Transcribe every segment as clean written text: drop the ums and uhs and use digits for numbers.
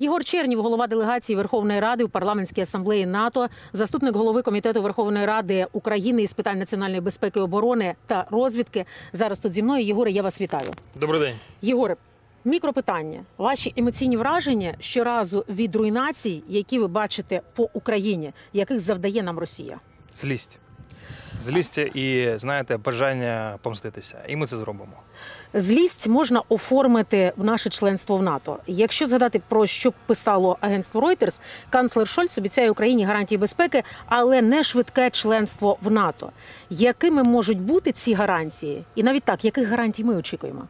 Єгор Чернєв, голова делегації Верховної Ради у парламентській асамблеї НАТО, заступник голови Комітету Верховної Ради України з питань національної безпеки, оборони та розвідки. Зараз тут зі мною. Єгоре, я вас вітаю. Добрий день. Єгоре, мікропитання. Ваші емоційні враження щоразу від руйнацій, які ви бачите по Україні, яких завдає нам Росія? Злість. Злість і, знаєте, бажання помститися. І ми це зробимо. Злість можна оформити в наше членство в НАТО. Якщо згадати, про що писало агентство Reuters, канцлер Шольц обіцяє Україні гарантії безпеки, але не швидке членство в НАТО. Якими можуть бути ці гарантії? І навіть так, яких гарантій ми очікуємо?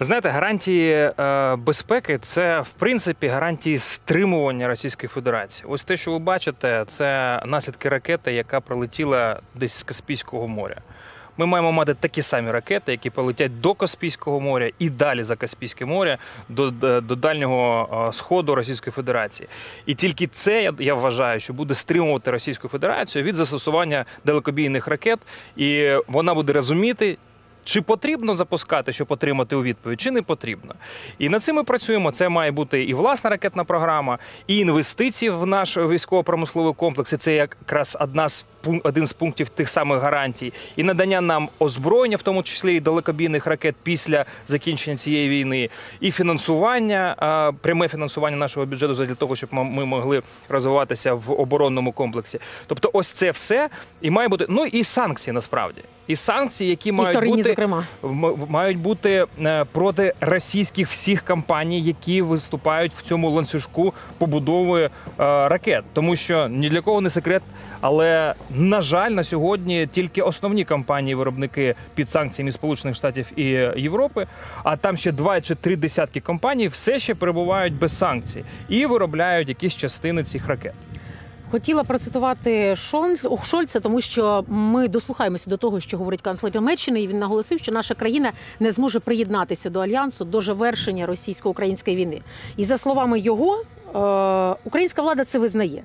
Ви знаєте, гарантії безпеки – це, в принципі, гарантії стримування Російської Федерації. Ось те, що ви бачите, це наслідки ракети, яка прилетіла десь з Каспійського моря. Ми маємо мати такі самі ракети, які полетять до Каспійського моря і далі за Каспійське море, до Дальнього Сходу Російської Федерації. І тільки це, я вважаю, що буде стримувати Російську Федерацію від застосування далекобійних ракет, і вона буде розуміти, чи потрібно запускати, щоб отримати у відповідь, чи не потрібно. І над цим ми працюємо. Це має бути і власна ракетна програма, і інвестиції в наш військово-промисловий комплекс. І це якраз один з пунктів тих самих гарантій. І надання нам озброєння, в тому числі і далекобійних ракет після закінчення цієї війни, і фінансування, пряме фінансування нашого бюджету для того, щоб ми могли розвиватися в оборонному комплексі. Тобто ось це все і має бути, ну і санкції насправді. І санкції, які мають бути проти російських всіх компаній, які виступають в цьому ланцюжку побудови ракет. Тому що ні для кого не секрет, але, на жаль, на сьогодні тільки основні компанії-виробники під санкціями Сполучених Штатів і Європи, а там ще 2 чи 3 десятки компаній все ще перебувають без санкцій і виробляють якісь частини цих ракет. Хотіла процитувати Шольца, тому що ми дослухаємося до того, що говорить канцлер Німеччини, і він наголосив, що наша країна не зможе приєднатися до Альянсу до завершення російсько-української війни. І за словами його, українська влада це визнає.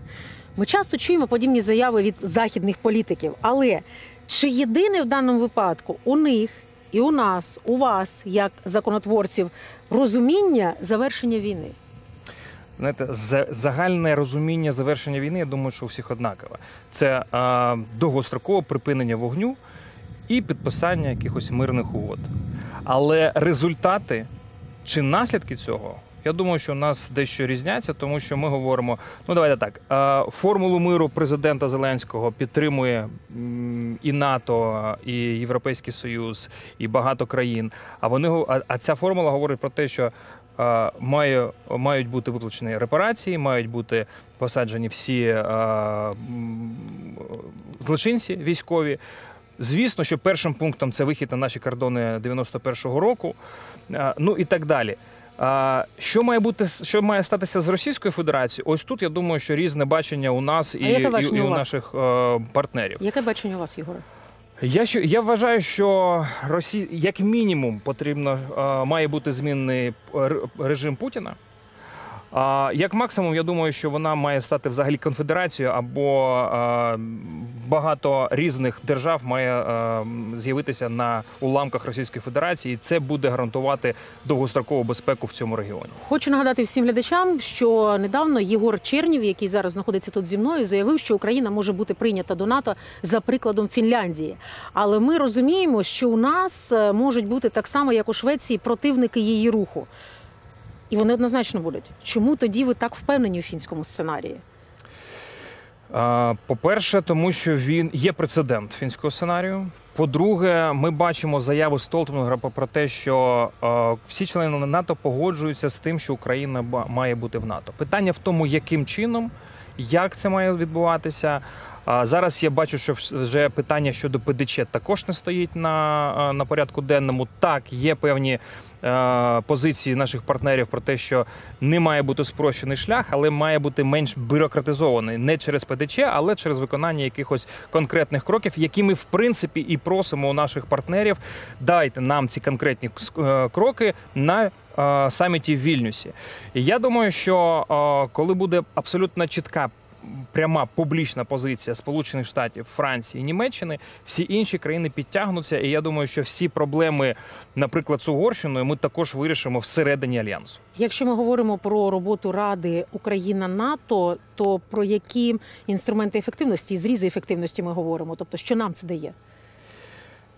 Ми часто чуємо подібні заяви від західних політиків, але чи єдине в даному випадку у них і у нас, у вас, як законотворців, розуміння завершення війни? Знаєте, загальне розуміння завершення війни, я думаю, що у всіх однакове. Це довгострокове припинення вогню і підписання якихось мирних угод. Але результати чи наслідки цього, я думаю, що у нас дещо різняться, тому що ми говоримо, ну давайте так, формулу миру президента Зеленського підтримує і НАТО, і Європейський Союз, і багато країн. А ця формула говорить про те, що мають бути виплачені репарації, мають бути посаджені всі злочинці військові. Звісно, що першим пунктом це вихід на наші кордони 91-го року, ну і так далі. Що має статися з Російською Федерацією? Ось тут, я думаю, що різне бачення у нас і у наших партнерів. Яке бачення у вас, Єгоре? Я вважаю, що Росія, як мінімум, має бути змінний режим Путіна. Як максимум, я думаю, що вона має стати взагалі конфедерацією, або багато різних держав має з'явитися на уламках Російської Федерації, і це буде гарантувати довгострокову безпеку в цьому регіоні. Хочу нагадати всім глядачам, що недавно Єгор Чернєв, який зараз знаходиться тут зі мною, заявив, що Україна може бути прийнята до НАТО за прикладом Фінляндії. Але ми розуміємо, що у нас можуть бути так само, як у Швеції, противники її руху. І вони однозначно будуть. Чому тоді ви так впевнені у фінському сценарії? По-перше, тому що він є прецедент фінського сценарію. По-друге, ми бачимо заяву Столтенберга про те, що всі члени НАТО погоджуються з тим, що Україна має бути в НАТО. Питання в тому, яким чином, як це має відбуватися. Зараз я бачу, що вже питання щодо ПДЧ також не стоїть на порядку денному. Так, є певні позиції наших партнерів про те, що не має бути спрощений шлях, але має бути менш бюрократизований. Не через ПДЧ, але через виконання якихось конкретних кроків, які ми, в принципі, і просимо у наших партнерів. Дайте нам ці конкретні кроки на саміті в Вільнюсі. І я думаю, що коли буде абсолютно чітка пряма публічна позиція Сполучених Штатів, Франції, Німеччини, всі інші країни підтягнуться. І я думаю, що всі проблеми, наприклад, з Угорщиною, ми також вирішимо всередині Альянсу. Якщо ми говоримо про роботу Ради Україна-НАТО, то про які інструменти ефективності і зрізи ефективності ми говоримо? Тобто, що нам це дає?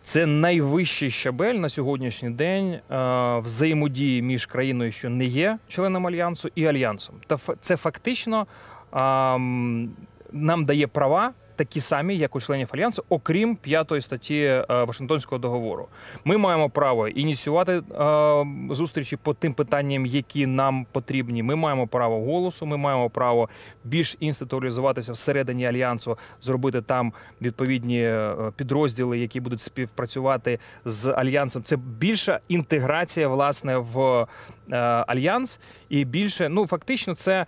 Це найвищий щабель на сьогоднішній день взаємодії між країною, що не є членом Альянсу, і Альянсом. Та це фактично нам дає права такі самі, як у членів Альянсу, окрім 5-ї статті Вашингтонського договору. Ми маємо право ініціювати зустрічі по тим питанням, які нам потрібні. Ми маємо право голосу, ми маємо право більш інституалізуватися всередині Альянсу, зробити там відповідні підрозділи, які будуть співпрацювати з Альянсом. Це більша інтеграція, власне, в Альянс і більше, ну, фактично, це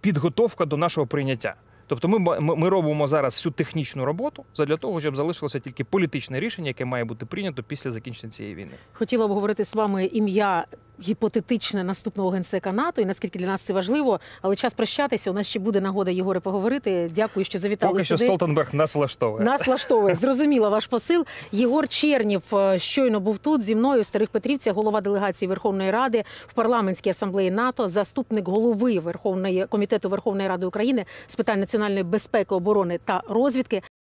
підготовка до нашого прийняття. Тобто ми робимо зараз всю технічну роботу задля того, щоб залишилося тільки політичне рішення, яке має бути прийнято після закінчення цієї війни. Хотіла б говорити з вами ім'я гіпотетичне наступного генсека НАТО, і наскільки для нас це важливо, але час прощатися, у нас ще буде нагода, Єгоре, поговорити. Дякую, що завітали сюди. Поки що Столтенберг нас влаштовує. Нас влаштовує. Зрозуміла ваш посил. Єгор Чернєв щойно був тут зі мною в Старих Петрівцях, голова делегації Верховної Ради в парламентській асамблеї НАТО, заступник голови Комітету Верховної Ради України з питань національної безпеки, оборони та розвідки.